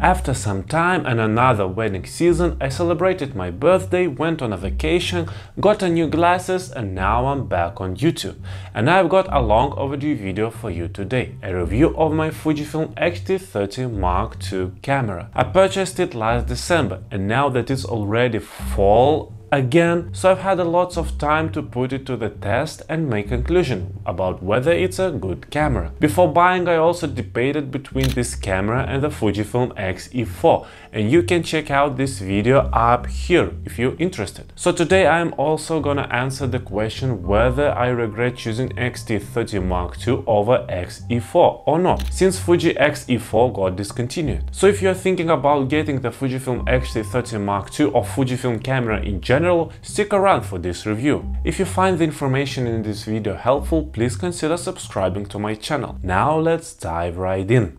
After some time and another wedding season, I celebrated my birthday, went on a vacation, got a new glasses, and now I'm back on YouTube. And I've got a long overdue video for you today, a review of my Fujifilm X-T30 Mark II camera. I purchased it last December, and now that it's already fall again, so I've had a lot of time to put it to the test and make conclusion about whether it's a good camera. Before buying, I also debated between this camera and the Fujifilm X-E4, and you can check out this video up here if you're interested. So today I am also gonna answer the question whether I regret choosing X-T30 Mark II over X-E4 or not, since Fuji X-E4 got discontinued. So if you're thinking about getting the Fujifilm X-T30 Mark II or Fujifilm camera in general, stick around for this review. If you find the information in this video helpful, please consider subscribing to my channel. Now let's dive right in.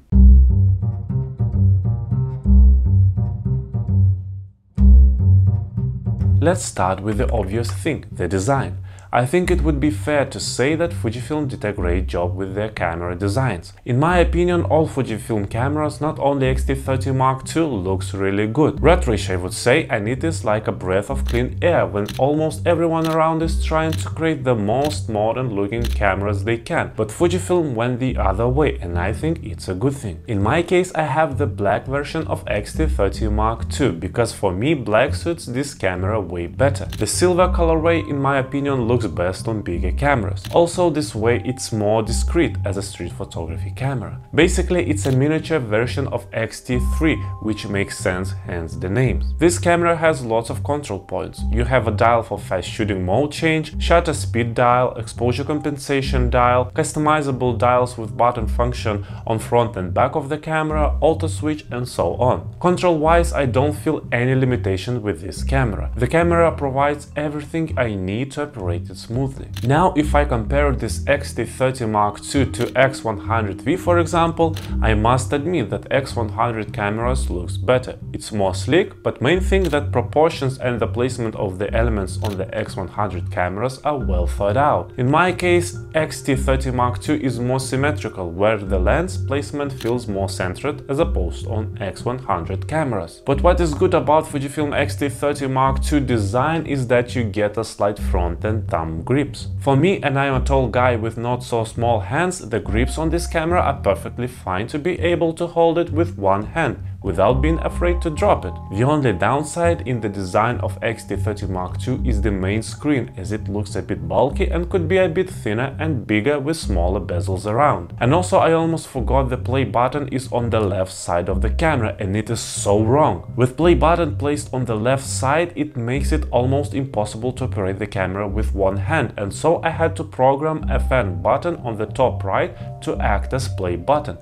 Let's start with the obvious thing, the design. I think it would be fair to say that Fujifilm did a great job with their camera designs. In my opinion, all Fujifilm cameras, not only X-T30 Mark II, looks really good. Red-rich, I would say, and it is like a breath of clean air when almost everyone around is trying to create the most modern-looking cameras they can. But Fujifilm went the other way, and I think it's a good thing. In my case, I have the black version of X-T30 Mark II, because for me, black suits this camera way better. The silver colorway, in my opinion, looks best on bigger cameras. Also, this way it's more discreet as a street photography camera. Basically, it's a miniature version of X-T3, which makes sense, hence the name. This camera has lots of control points. You have a dial for fast shooting mode change, shutter speed dial, exposure compensation dial, customizable dials with button function on front and back of the camera, auto switch, and so on. Control-wise, I don't feel any limitation with this camera. The camera provides everything I need to operate smoothly. Now, if I compare this X-T30 Mark II to X-100V, for example, I must admit that X-100 cameras looks better. It's more sleek, but main thing that proportions and the placement of the elements on the X-100 cameras are well thought out. In my case, X-T30 Mark II is more symmetrical, where the lens placement feels more centered as opposed on X-100 cameras. But what is good about Fujifilm X-T30 Mark II design is that you get a slight front and thumb grips. For me, and I'm a tall guy with not so small hands, the grips on this camera are perfectly fine to be able to hold it with one hand without being afraid to drop it. The only downside in the design of X-T30 Mark II is the main screen, as it looks a bit bulky and could be a bit thinner and bigger with smaller bezels around. And also, I almost forgot the play button is on the left side of the camera, and it is so wrong. With play button placed on the left side, it makes it almost impossible to operate the camera with one hand, and so I had to program a fan button on the top right to act as play button.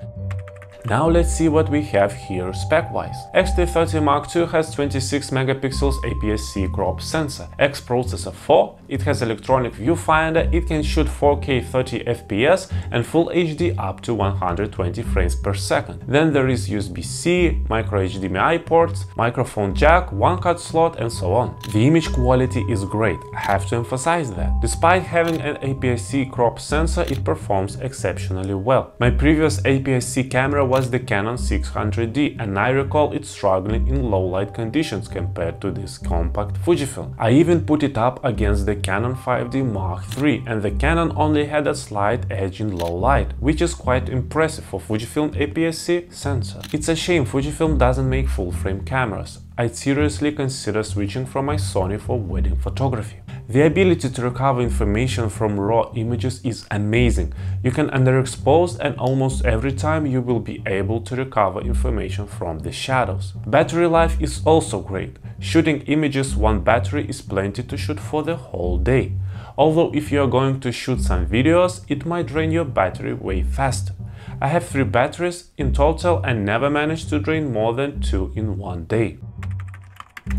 Now let's see what we have here spec-wise. X-T30 Mark II has 26 megapixels APS-C crop sensor, X-Processor 4, it has electronic viewfinder, it can shoot 4K 30 FPS and Full HD up to 120 frames per second. Then there is USB-C, micro HDMI ports, microphone jack, one card slot, and so on. The image quality is great, I have to emphasize that. Despite having an APS-C crop sensor, it performs exceptionally well. My previous APS-C camera was the Canon 600D, and I recall it struggling in low light conditions compared to this compact Fujifilm. I even put it up against the Canon 5D Mark III, and the Canon only had a slight edge in low light, which is quite impressive for Fujifilm APS-C sensor. It's a shame Fujifilm doesn't make full-frame cameras. I'd seriously consider switching from my Sony for wedding photography. The ability to recover information from raw images is amazing. You can underexpose, and almost every time you will be able to recover information from the shadows. Battery life is also great. Shooting images, one battery is plenty to shoot for the whole day. Although if you are going to shoot some videos, it might drain your battery way faster. I have 3 batteries in total and never managed to drain more than 2 in one day.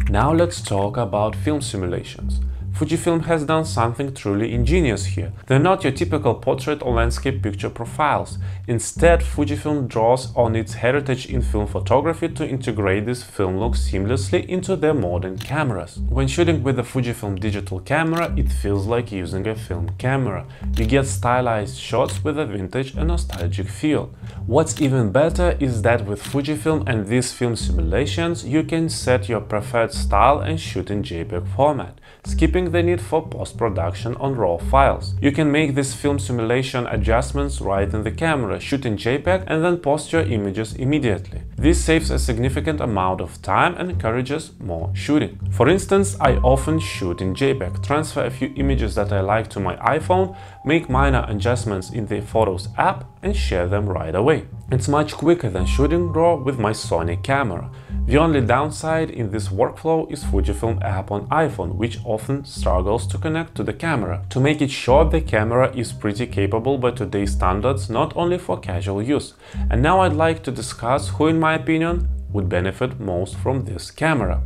Now let's talk about film simulations. Fujifilm has done something truly ingenious here. They're not your typical portrait or landscape picture profiles. Instead, Fujifilm draws on its heritage in film photography to integrate this film look seamlessly into their modern cameras. When shooting with a Fujifilm digital camera, it feels like using a film camera. You get stylized shots with a vintage and nostalgic feel. What's even better is that with Fujifilm and these film simulations, you can set your preferred style and shoot in JPEG format, skipping the need for post-production on raw files. You can make these film simulation adjustments right in the camera, shoot in JPEG and then post your images immediately. This saves a significant amount of time and encourages more shooting. For instance, I often shoot in JPEG, transfer a few images that I like to my iPhone, make minor adjustments in the Photos app and share them right away. It's much quicker than shooting raw with my Sony camera. The only downside in this workflow is Fujifilm app on iPhone, which often struggles to connect to the camera. To make it short, the camera is pretty capable by today's standards, not only for casual use. And now I'd like to discuss who, in my opinion, would benefit most from this camera.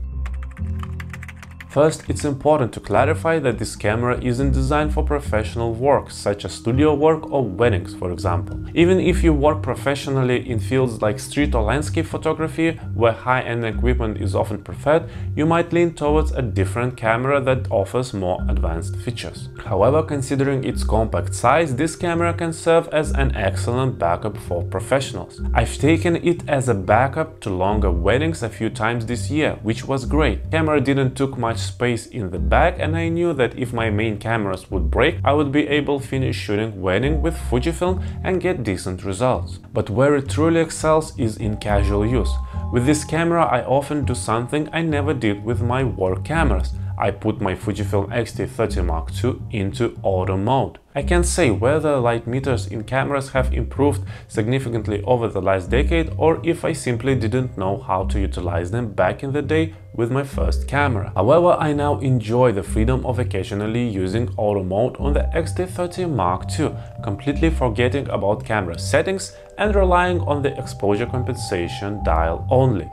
First, it's important to clarify that this camera isn't designed for professional work, such as studio work or weddings, for example. Even if you work professionally in fields like street or landscape photography, where high-end equipment is often preferred, you might lean towards a different camera that offers more advanced features. However, considering its compact size, this camera can serve as an excellent backup for professionals. I've taken it as a backup to longer weddings a few times this year, which was great. The camera didn't take much space in the back, and I knew that if my main cameras would break, I would be able to finish shooting wedding with Fujifilm and get decent results. But where it truly excels is in casual use. With this camera I often do something I never did with my work cameras. I put my Fujifilm X-T30 Mark II into auto mode. I can't say whether light meters in cameras have improved significantly over the last decade or if I simply didn't know how to utilize them back in the day with my first camera. However, I now enjoy the freedom of occasionally using auto mode on the X-T30 Mark II, completely forgetting about camera settings and relying on the exposure compensation dial only.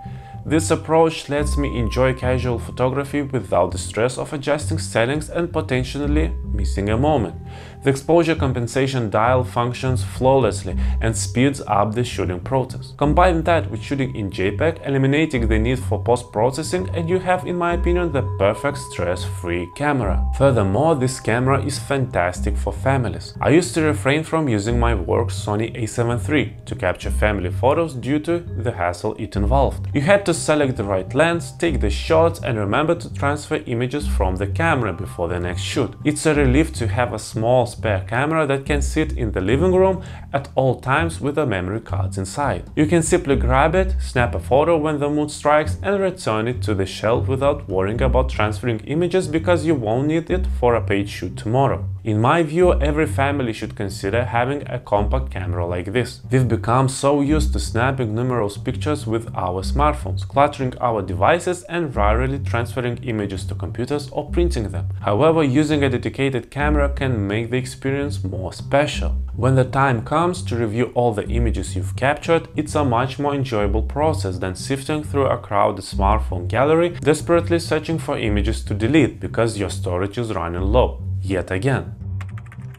This approach lets me enjoy casual photography without the stress of adjusting settings and potentially missing a moment. The exposure compensation dial functions flawlessly and speeds up the shooting process. Combine that with shooting in JPEG, eliminating the need for post-processing, and you have, in my opinion, the perfect stress-free camera. Furthermore, this camera is fantastic for families. I used to refrain from using my work Sony A7 III to capture family photos due to the hassle it involved. You had to select the right lens, take the shots and remember to transfer images from the camera before the next shoot. It's a relief to have a small spare camera that can sit in the living room at all times with the memory cards inside. You can simply grab it, snap a photo when the mood strikes and return it to the shelf without worrying about transferring images because you won't need it for a paid shoot tomorrow. In my view, every family should consider having a compact camera like this. We've become so used to snapping numerous pictures with our smartphones, cluttering our devices and rarely transferring images to computers or printing them. However, using a dedicated camera can make the experience more special. When the time comes to review all the images you've captured, it's a much more enjoyable process than sifting through a crowded smartphone gallery, desperately searching for images to delete because your storage is running low. Yet again.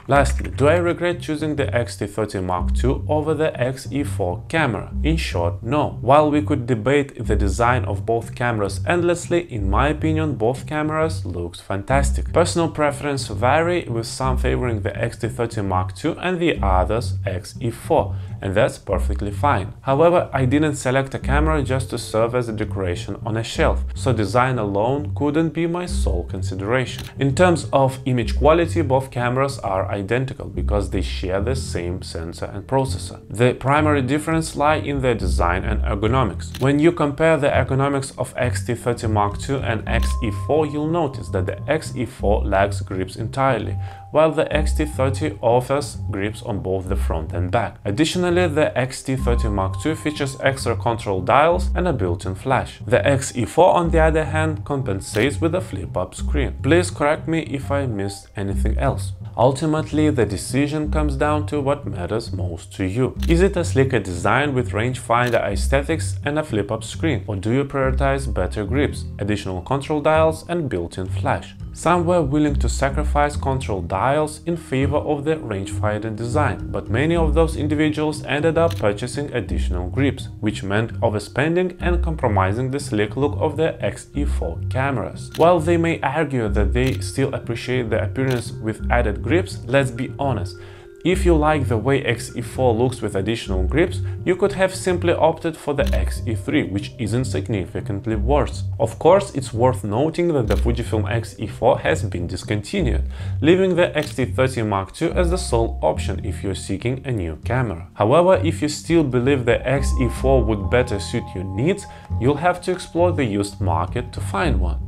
Lastly, do I regret choosing the X-T30 Mark II over the X-E4 camera? In short, no. While we could debate the design of both cameras endlessly, in my opinion, both cameras looks fantastic. Personal preference vary, with some favoring the X-T30 Mark II and the others X-E4, and that's perfectly fine. However, I didn't select a camera just to serve as a decoration on a shelf, so design alone couldn't be my sole consideration. In terms of image quality, both cameras are identical because they share the same sensor and processor. The primary difference lies in their design and ergonomics. When you compare the ergonomics of X-T30 Mark II and X-E4, you'll notice that the X-E4 lacks grips entirely, while the X-T30 offers grips on both the front and back. Additionally, the X-T30 Mark II features extra control dials and a built-in flash. The X-E4, on the other hand, compensates with a flip-up screen. Please correct me if I missed anything else. Ultimately, the decision comes down to what matters most to you. Is it a slicker design with rangefinder aesthetics and a flip-up screen, or do you prioritize better grips, additional control dials and built-in flash? Some were willing to sacrifice control dials in favor of the rangefinder design, but many of those individuals ended up purchasing additional grips, which meant overspending and compromising the slick look of the X-E4 cameras. While they may argue that they still appreciate the appearance with added grips, let's be honest. If you like the way X-E4 looks with additional grips, you could have simply opted for the X-E3, which isn't significantly worse. Of course, it's worth noting that the Fujifilm X-E4 has been discontinued, leaving the X-T30 Mark II as the sole option if you're seeking a new camera. However, if you still believe the X-E4 would better suit your needs, you'll have to explore the used market to find one.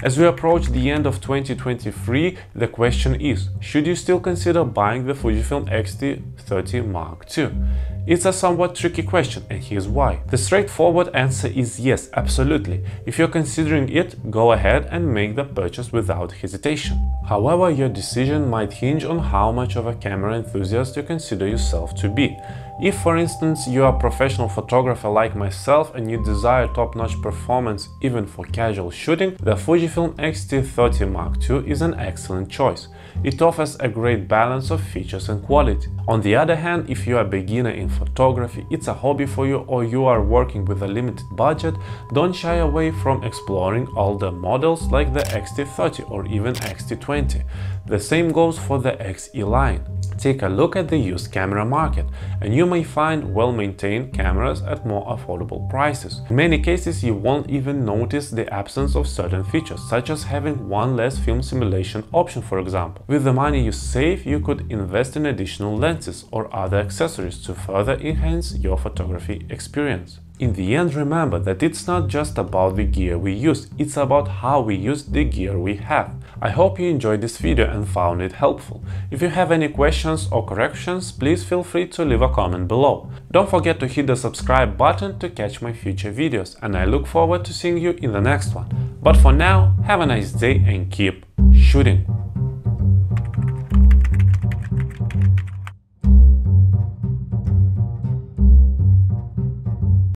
As we approach the end of 2023, the question is, should you still consider buying the Fujifilm X-T30 Mark II? It's a somewhat tricky question, and here's why. The straightforward answer is yes, absolutely. If you're considering it, go ahead and make the purchase without hesitation. However, your decision might hinge on how much of a camera enthusiast you consider yourself to be. If, for instance, you are a professional photographer like myself and you desire top-notch performance even for casual shooting, the Fujifilm X-T30 Mark II is an excellent choice. It offers a great balance of features and quality. On the other hand, if you are a beginner in photography, it's a hobby for you, or you are working with a limited budget, don't shy away from exploring older models like the X-T30 or even X-T20. The same goes for the X-E line. Take a look at the used camera market, and you may find well-maintained cameras at more affordable prices. In many cases, you won't even notice the absence of certain features, such as having one less film simulation option, for example. With the money you save, you could invest in additional lenses or other accessories to further enhance your photography experience. In the end, remember that it's not just about the gear we use, it's about how we use the gear we have. I hope you enjoyed this video and found it helpful. If you have any questions or corrections, please feel free to leave a comment below. Don't forget to hit the subscribe button to catch my future videos, and I look forward to seeing you in the next one. But for now, have a nice day and keep shooting!